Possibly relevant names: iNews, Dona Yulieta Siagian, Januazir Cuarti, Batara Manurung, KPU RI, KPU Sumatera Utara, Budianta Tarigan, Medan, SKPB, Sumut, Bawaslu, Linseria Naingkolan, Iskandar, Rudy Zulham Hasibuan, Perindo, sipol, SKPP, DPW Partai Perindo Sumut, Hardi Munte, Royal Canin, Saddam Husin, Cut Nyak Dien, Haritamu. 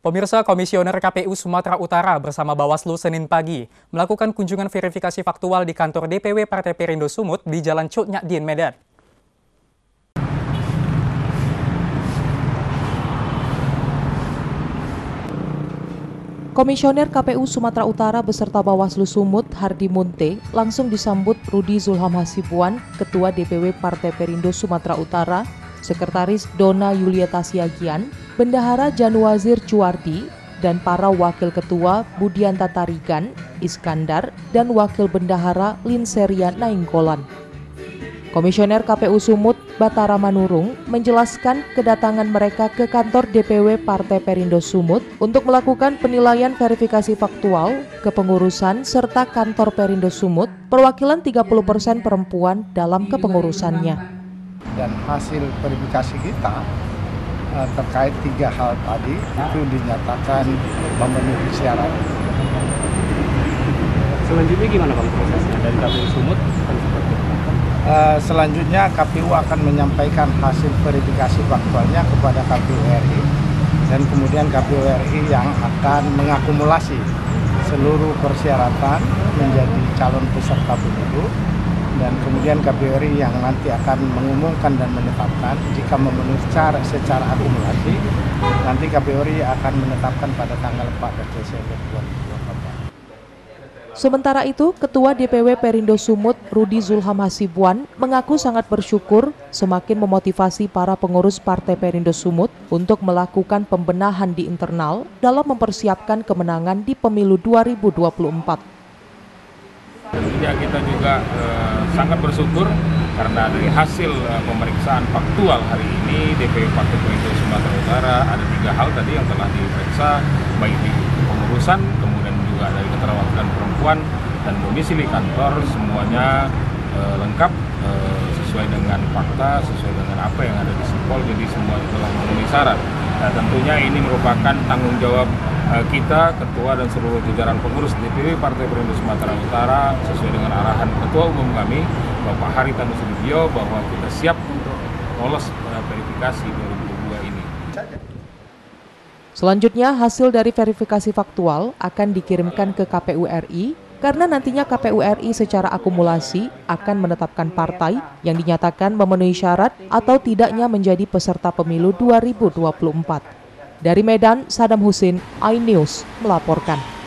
Pemirsa, Komisioner KPU Sumatera Utara bersama Bawaslu Senin pagi melakukan kunjungan verifikasi faktual di kantor DPW Partai Perindo Sumut di Jalan Cut Nyak Dien, Medan. Komisioner KPU Sumatera Utara beserta Bawaslu Sumut, Hardi Munte, langsung disambut Rudy Zulham Hasibuan, Ketua DPW Partai Perindo Sumatera Utara, Sekretaris Dona Yulieta Siagian, Bendahara Januazir Cuarti, dan para Wakil Ketua Budianta Tarigan, Iskandar, dan Wakil Bendahara Linseria Naingkolan. Komisioner KPU Sumut, Batara Manurung, menjelaskan kedatangan mereka ke kantor DPW Partai Perindo Sumut untuk melakukan penilaian verifikasi faktual, kepengurusan, serta kantor Perindo Sumut, perwakilan 30% perempuan dalam kepengurusannya. Dan hasil verifikasi kita terkait 3 hal tadi itu dinyatakan memenuhi syarat. Selanjutnya gimana Bang prosesnya dari KPU Sumut? Selanjutnya KPU akan menyampaikan hasil verifikasi faktualnya kepada KPU RI dan kemudian KPU RI yang akan mengakumulasi seluruh persyaratan menjadi calon peserta pemilu. Dan kemudian KPU RI yang nanti akan mengumumkan dan menetapkan jika memenuhi secara akumulasi, nanti KPU RI akan menetapkan pada tanggal 14 Desember 2024. Sementara itu, Ketua DPW Perindo Sumut, Rudy Zulham Hasibuan, mengaku sangat bersyukur semakin memotivasi para pengurus Partai Perindo Sumut untuk melakukan pembenahan di internal dalam mempersiapkan kemenangan di pemilu 2024. Tentunya kita juga sangat bersyukur karena dari hasil pemeriksaan faktual hari ini DPW Partai Perindo Sumatera Utara ada 3 hal tadi yang telah diperiksa, baik di pengurusan, kemudian juga dari keterwakilan perempuan dan domisili kantor, semuanya lengkap sesuai dengan fakta, sesuai dengan apa yang ada di sipol, jadi semua telah memenuhi syarat. Nah, tentunya ini merupakan tanggung jawab kita, ketua dan seluruh jajaran pengurus DPW Partai Perindo Sumatera Utara, sesuai dengan arahan Ketua Umum kami, Bapak Haritamu bahwa kita siap untuk lolos verifikasi 2022 ini. Selanjutnya, hasil dari verifikasi faktual akan dikirimkan ke KPU RI karena nantinya KPU RI secara akumulasi akan menetapkan partai yang dinyatakan memenuhi syarat atau tidaknya menjadi peserta pemilu 2024. Dari Medan, Saddam Husin, iNews melaporkan.